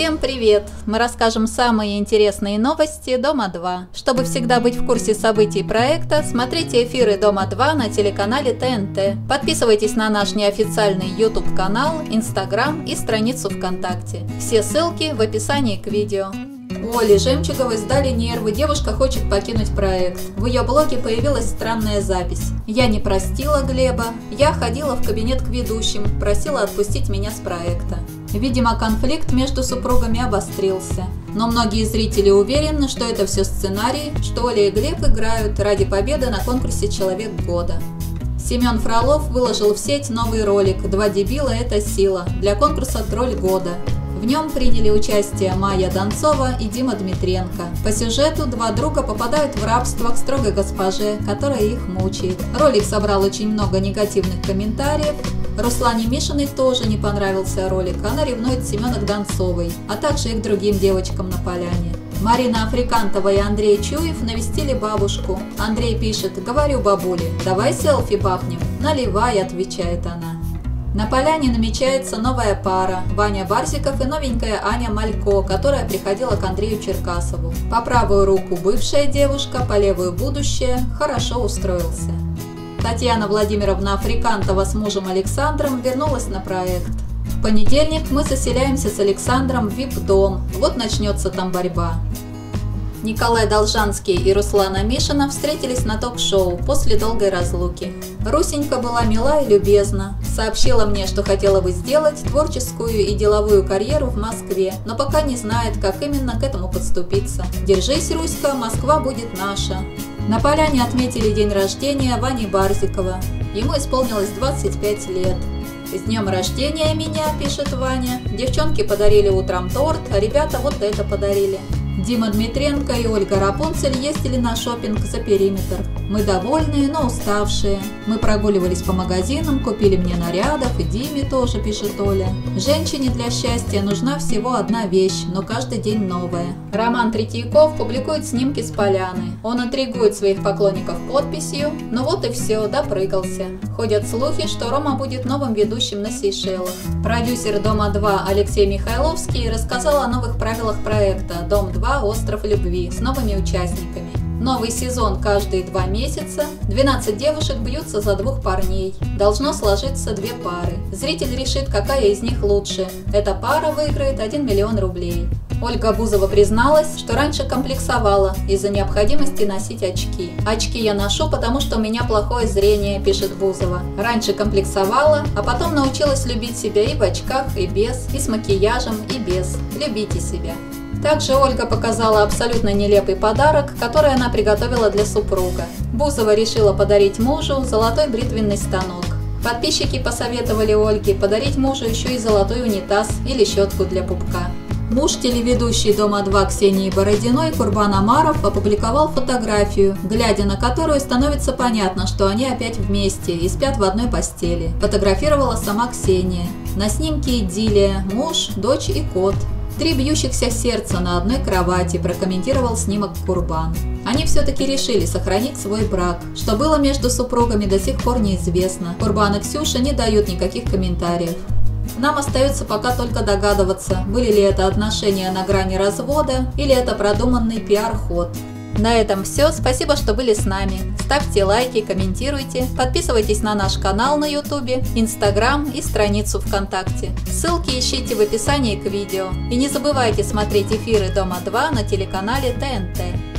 Всем привет! Мы расскажем самые интересные новости Дома-2. Чтобы всегда быть в курсе событий проекта, смотрите эфиры Дома-2 на телеканале ТНТ. Подписывайтесь на наш неофициальный YouTube-канал, Instagram и страницу ВКонтакте. Все ссылки в описании к видео. У Оли Жемчуговой сдали нервы, девушка хочет покинуть проект. В ее блоге появилась странная запись. «Я не простила Глеба, я ходила в кабинет к ведущим, просила отпустить меня с проекта». Видимо, конфликт между супругами обострился. Но многие зрители уверены, что это все сценарий, что Оля и Глеб играют ради победы на конкурсе «Человек года». Семен Фролов выложил в сеть новый ролик «Два дебила – это сила» для конкурса «Троль года». В нем приняли участие Майя Донцова и Дима Дмитриенко. По сюжету два друга попадают в рабство к строгой госпоже, которая их мучает. Ролик собрал очень много негативных комментариев. Руслане Мишиной тоже не понравился ролик, она ревнует Семена к Донцовой, а также и к другим девочкам на поляне. Марина Африкантова и Андрей Чуев навестили бабушку. Андрей пишет: «Говорю бабуле, давай селфи бахнем». «Наливай», отвечает она. На поляне намечается новая пара – Ваня Барзиков и новенькая Аня Малько, которая приходила к Андрею Черкасову. По правую руку бывшая девушка, по левую будущее, хорошо устроился. Татьяна Владимировна Африкантова с мужем Александром вернулась на проект. В понедельник мы заселяемся с Александром в VIP-дом, вот начнется там борьба. Николай Должанский и Руслана Мишина встретились на ток-шоу «После долгой разлуки». «Русенька была мила и любезна. Сообщила мне, что хотела бы сделать творческую и деловую карьеру в Москве, но пока не знает, как именно к этому подступиться. Держись, Руська, Москва будет наша». На поляне отметили день рождения Вани Барзикова. Ему исполнилось 25 лет. «С днем рождения меня», пишет Ваня. «Девчонки подарили утром торт, а ребята вот это подарили». Дима Дмитренко и Ольга Рапунцель ездили на шопинг за периметр. «Мы довольные, но уставшие. Мы прогуливались по магазинам, купили мне нарядов, и Диме тоже», пишет Оля. «Женщине для счастья нужна всего одна вещь, но каждый день новая». Роман Третьяков публикует снимки с поляны. Он интригует своих поклонников подписью: «Ну вот и все, допрыгался». Ходят слухи, что Рома будет новым ведущим на Сейшелах. Продюсер Дома-2 Алексей Михайловский рассказал о новых правилах проекта «Дом-2. Остров любви» с новыми участниками. Новый сезон каждые 2 месяца, 12 девушек бьются за 2 парней. Должно сложиться 2 пары. Зритель решит, какая из них лучше. Эта пара выиграет 1 миллион рублей. Ольга Бузова призналась, что раньше комплексовала из-за необходимости носить очки. «Очки я ношу, потому что у меня плохое зрение», пишет Бузова. «Раньше комплексовала, а потом научилась любить себя и в очках, и без, и с макияжем, и без. Любите себя». Также Ольга показала абсолютно нелепый подарок, который она приготовила для супруга. Бузова решила подарить мужу золотой бритвенный станок. Подписчики посоветовали Ольге подарить мужу еще и золотой унитаз или щетку для пупка. Муж телеведущей Дома-2 Ксении Бородиной Курбан Омаров опубликовал фотографию, глядя на которую становится понятно, что они опять вместе и спят в одной постели. Фотографировала сама Ксения. На снимке идиллия: муж, дочь и кот. 3 бьющихся сердца на одной кровати, прокомментировал снимок Курбан. Они все-таки решили сохранить свой брак. Что было между супругами, до сих пор неизвестно. Курбан и Ксюша не дают никаких комментариев. «Нам остается пока только догадываться, были ли это отношения на грани развода или это продуманный пиар-ход». На этом все. Спасибо, что были с нами. Ставьте лайки, комментируйте, подписывайтесь на наш канал на YouTube, Instagram и страницу ВКонтакте. Ссылки ищите в описании к видео. И не забывайте смотреть эфиры Дома-2 на телеканале ТНТ.